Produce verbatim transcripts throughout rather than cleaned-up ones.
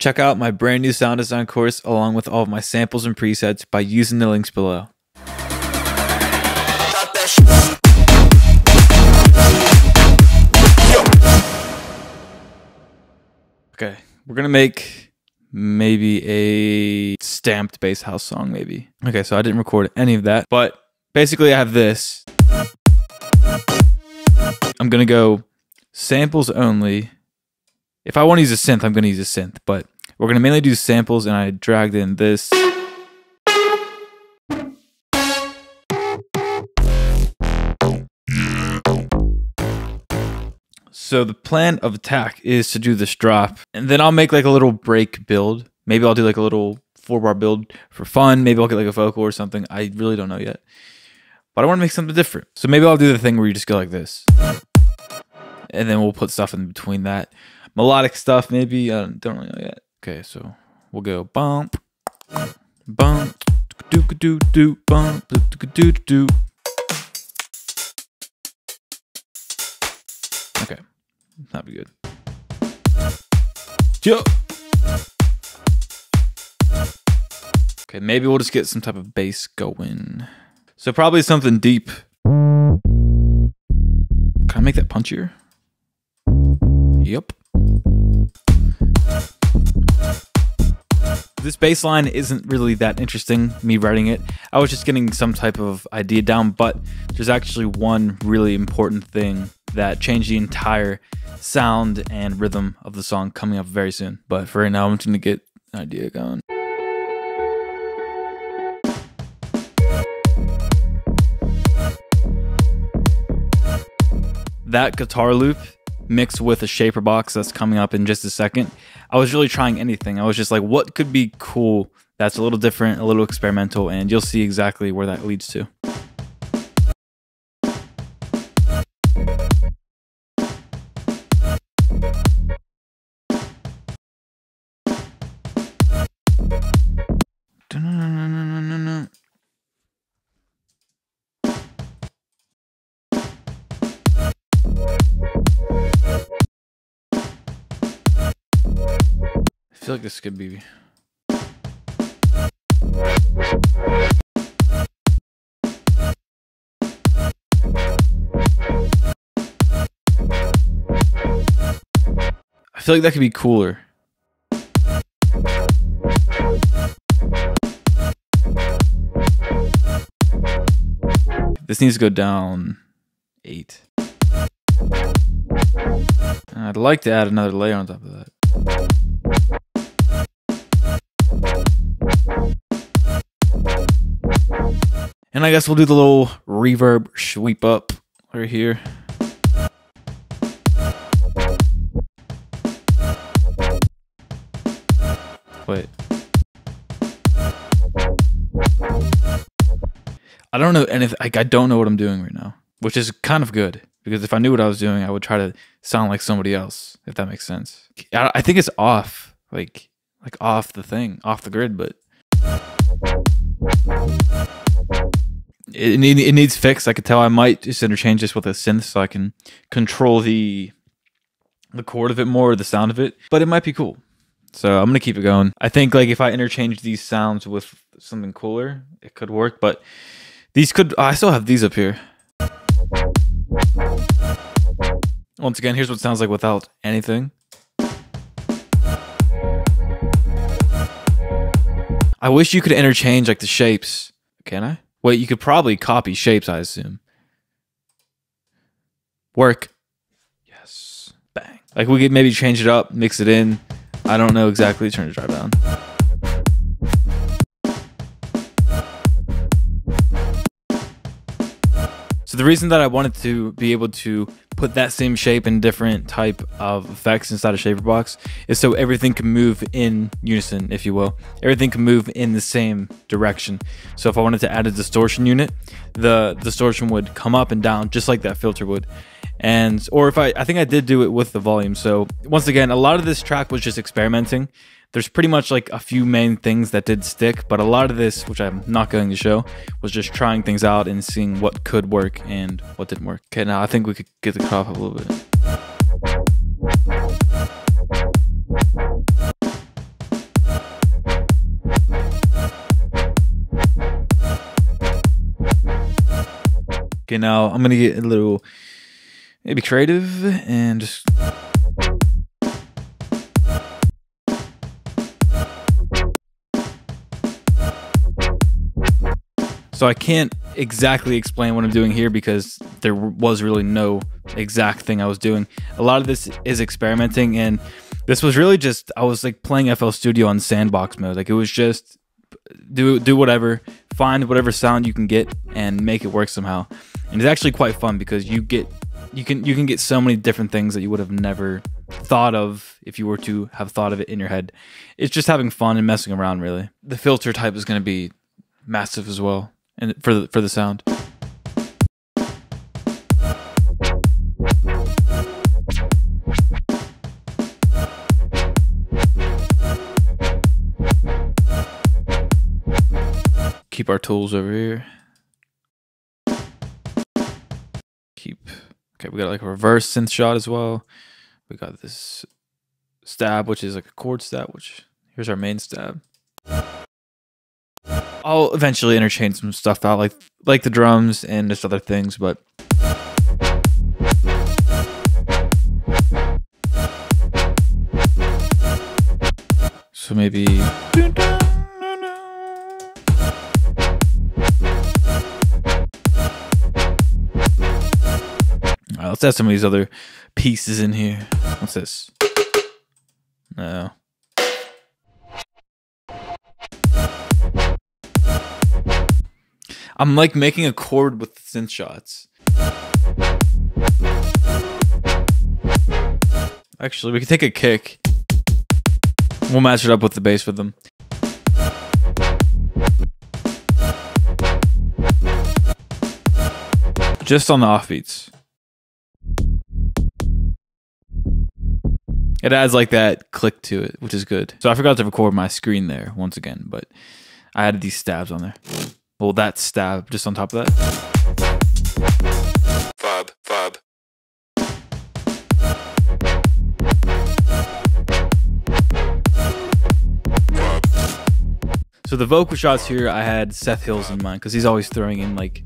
Check out my brand new sound design course along with all of my samples and presets by using the links below. Okay, we're gonna make maybe a stamped bass house song maybe. Okay, so I didn't record any of that, but basically I have this. I'm gonna go samples only. If I wanna use a synth, I'm gonna use a synth, but we're gonna mainly do samples, and I dragged in this. So the plan of attack is to do this drop, and then I'll make like a little break build. Maybe I'll do like a little four bar build for fun. Maybe I'll get like a vocal or something. I really don't know yet, but I want to make something different. So maybe I'll do the thing where you just go like this, and then we'll put stuff in between that. Melodic stuff, maybe. I don't really know yet. Okay, so we'll go bump, bump, do do do bump, do do do. Okay. That'd be good. Yo. Okay, maybe we'll just get some type of bass going. So probably something deep. Can I make that punchier? Yep. This bass line isn't really that interesting, me writing it. I was just getting some type of idea down, but there's actually one really important thing that changed the entire sound and rhythm of the song coming up very soon. But for right now, I'm just gonna get an idea going. That guitar loop mixed with a Shaperbox that's coming up in just a second. I was really trying anything. I was just like, what could be cool that's a little different, a little experimental, and you'll see exactly where that leads to. I feel like this could be. I feel like that could be cooler. This needs to go down eight. I'd like to add another layer on top of that. And I guess we'll do the little reverb sweep up right here. Wait. I don't know anything. I don't know what I'm doing right now, which is kind of good, because if I knew what I was doing, I would try to sound like somebody else, if that makes sense. I think it's off, like, like off the thing, off the grid, but It, need, it needs fixed. I could tell I might just interchange this with a synth so I can control the the chord of it more, or the sound of it, but it might be cool. So I'm gonna keep it going. I think like if I interchange these sounds with something cooler, it could work, but these could, oh, I still have these up here. Once again, here's what it sounds like without anything. I wish you could interchange like the shapes. Can I? Wait, you could probably copy shapes, I assume. Work. Yes. Bang. Like we could maybe change it up, mix it in. I don't know exactly. Turn the drive down. So the reason that I wanted to be able to put that same shape and different type of effects inside a Shaperbox is so everything can move in unison, if you will. Everything can move in the same direction. So if I wanted to add a distortion unit, the distortion would come up and down just like that filter would. And, or if I, I think I did do it with the volume. So once again, a lot of this track was just experimenting. There's pretty much like a few main things that did stick, but a lot of this, which I'm not going to show, was just trying things out and seeing what could work and what didn't work. Okay, now I think we could get the crop up a little bit. Okay, now I'm gonna get a little maybe creative and just. So I can't exactly explain what I'm doing here because there was really no exact thing I was doing. A lot of this is experimenting, and this was really just, I was like playing F L Studio on sandbox mode. Like it was just do, do whatever, find whatever sound you can get and make it work somehow. And it's actually quite fun because you get, you can, you can get so many different things that you would have never thought of if you were to have thought of it in your head. It's just having fun and messing around really. The filter type is going to be massive as well. And for the, for the sound. Keep our tools over here. Keep, okay, we got like a reverse synth shot as well. We got this stab, which is like a chord stab, which here's our main stab. I'll eventually interchange some stuff out, like like the drums and just other things, but so maybe all right, let's add some of these other pieces in here. What's this? No. I'm like making a chord with synth shots. Actually, we could take a kick. We'll match it up with the bass with them. Just on the offbeats. It adds like that click to it, which is good. So I forgot to record my screen there once again, but I added these stabs on there. Well, that stab just on top of that. Vibe, vibe. So the vocal shots here, I had Seth Hills in mind because he's always throwing in like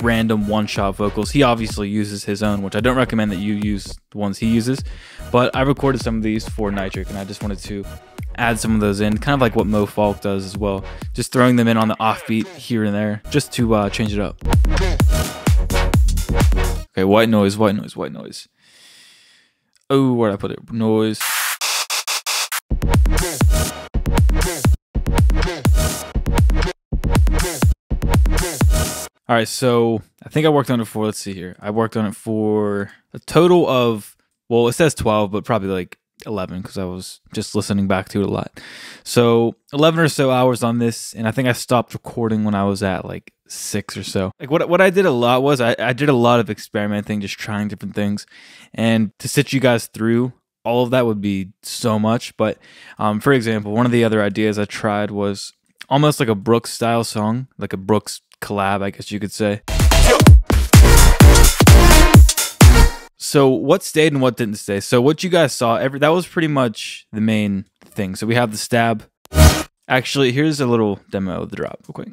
random one-shot vocals. He obviously uses his own, which I don't recommend that you use the ones he uses. But I recorded some of these for Nitric, and I just wanted to add some of those in, kind of like what Mo Falk does as well, just throwing them in on the offbeat here and there, just to uh, change it up. Okay, white noise, white noise, white noise. Oh, where'd I put it? Noise. All right, so I think I worked on it for, let's see here. I worked on it for a total of, well, it says twelve, but probably like eleven because I was just listening back to it a lot. So eleven or so hours on this, and I think I stopped recording when I was at like six or so. Like what what I did a lot was I, I did a lot of experimenting, just trying different things, and to sit you guys through all of that would be so much. But um, for example, one of the other ideas I tried was almost like a Brooks style song, like a Brooks collab, I guess you could say. So what stayed and what didn't stay. So what you guys saw, every that was pretty much the main thing. So we have the stab. Actually, here's a little demo of the drop real quick.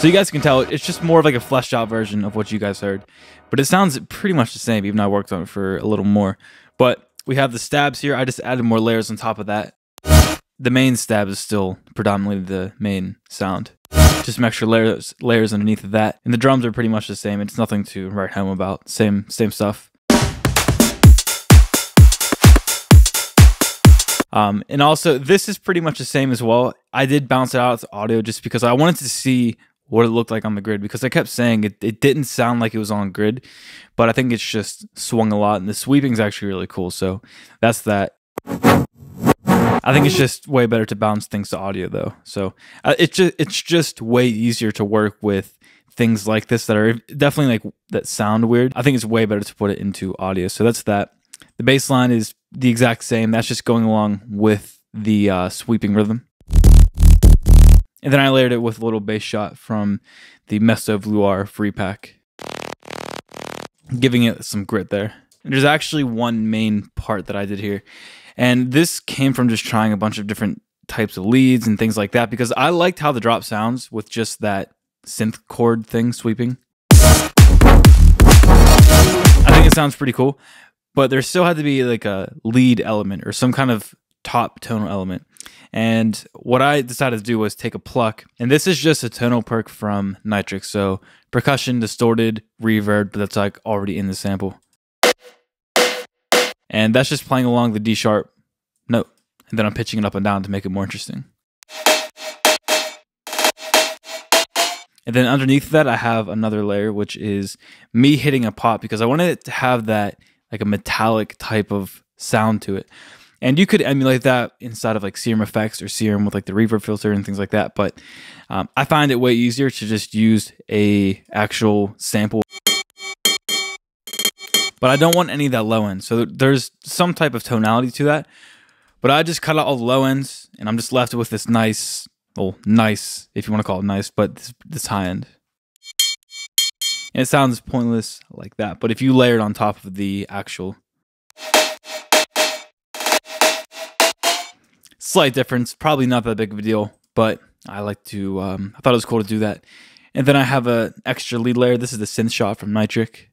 So you guys can tell, it's just more of like a fleshed out version of what you guys heard. But it sounds pretty much the same, even though I worked on it for a little more. But we have the stabs here. I just added more layers on top of that. The main stab is still predominantly the main sound. Just some extra layers, layers underneath of that. And the drums are pretty much the same. It's nothing to write home about. Same, same stuff. Um, and also, this is pretty much the same as well. I did bounce it out to audio just because I wanted to see what it looked like on the grid, because I kept saying it, it didn't sound like it was on grid, but I think it's just swung a lot. And the sweeping is actually really cool. So that's that. I think it's just way better to bounce things to audio though. So uh, it's just it's just way easier to work with things like this that are definitely like that sound weird. I think it's way better to put it into audio. So that's that. The bass line is the exact same. That's just going along with the uh, sweeping rhythm. And then I layered it with a little bass shot from the Mesto Vluar free pack, giving it some grit there. And there's actually one main part that I did here. And this came from just trying a bunch of different types of leads and things like that, because I liked how the drop sounds with just that synth chord thing sweeping. I think it sounds pretty cool, but there still had to be like a lead element or some kind of top tonal element. And what I decided to do was take a pluck, and this is just a tonal perk from Nitric, so percussion, distorted, reverb, but that's like already in the sample. And that's just playing along the D sharp note, and then I'm pitching it up and down to make it more interesting. And then underneath that, I have another layer, which is me hitting a pop, because I wanted it to have that like a metallic type of sound to it. And you could emulate that inside of like Serum effects or Serum with like the reverb filter and things like that. But um, I find it way easier to just use a actual sample. But I don't want any of that low end. So there's some type of tonality to that. But I just cut out all the low ends, and I'm just left with this nice, well, nice, if you want to call it nice, but this, this high end. And it sounds pointless like that. But if you layer it on top of the actual... Slight difference, probably not that big of a deal, but I like to, um, I thought it was cool to do that. And then I have an extra lead layer. This is the synth shot from Nitric.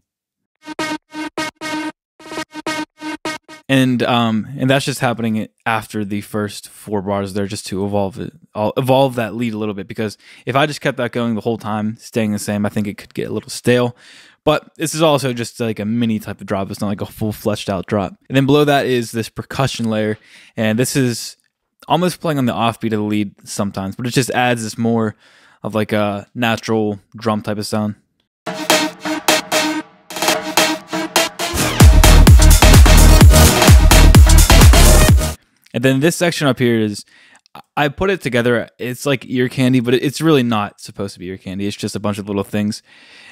And um, and that's just happening after the first four bars there, just to evolve it. I'll evolve that lead a little bit, because if I just kept that going the whole time, staying the same, I think it could get a little stale. But this is also just like a mini type of drop. It's not like a full fleshed out drop. And then below that is this percussion layer. And this is almost playing on the offbeat of the lead sometimes, but it just adds this more of like a natural drum type of sound. And then this section up here is, I put it together, it's like ear candy, but it's really not supposed to be ear candy. It's just a bunch of little things,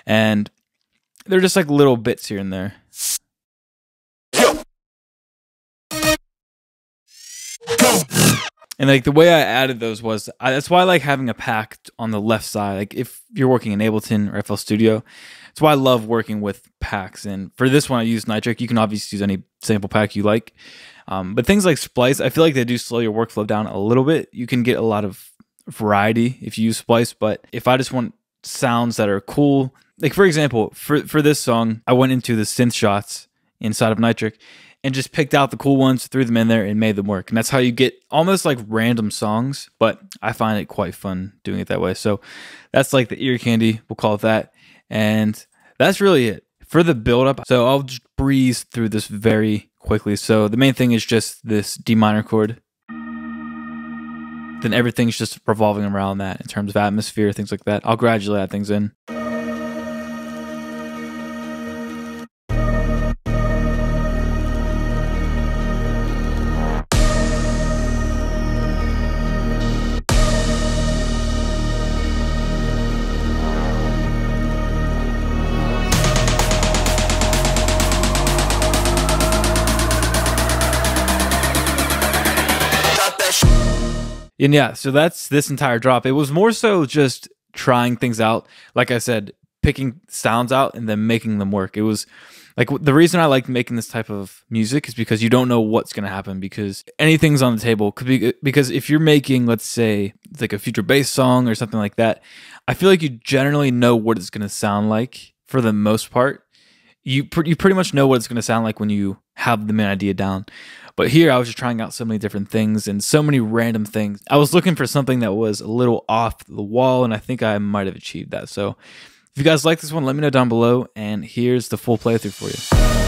and they're just like little bits here and there. And like the way I added those was, I, that's why I like having a pack on the left side. Like if you're working in Ableton or F L Studio, that's why I love working with packs. And for this one, I used Nitric. You can obviously use any sample pack you like. Um, but things like Splice, I feel like they do slow your workflow down a little bit. You can get a lot of variety if you use Splice. But if I just want sounds that are cool, like for example, for, for this song, I went into the synth shots inside of Nitric and just picked out the cool ones, threw them in there, and made them work. And that's how you get almost like random songs, but I find it quite fun doing it that way. So that's like the ear candy, we'll call it that. And that's really it for the buildup. So I'll just breeze through this very quickly. So the main thing is just this D minor chord. Then everything's just revolving around that in terms of atmosphere, things like that. I'll gradually add things in. And yeah, so that's this entire drop. It was more so just trying things out. Like I said, picking sounds out and then making them work. It was like, the reason I like making this type of music is because you don't know what's going to happen, because anything's on the table. Could be, because if you're making, let's say, like a future bass song or something like that, I feel like you generally know what it's going to sound like for the most part. You, pr you pretty much know what it's going to sound like when you have the main idea down. But here, I was just trying out so many different things and so many random things. I was looking for something that was a little off the wall, and I think I might have achieved that. So if you guys like this one, let me know down below, and here's the full playthrough for you.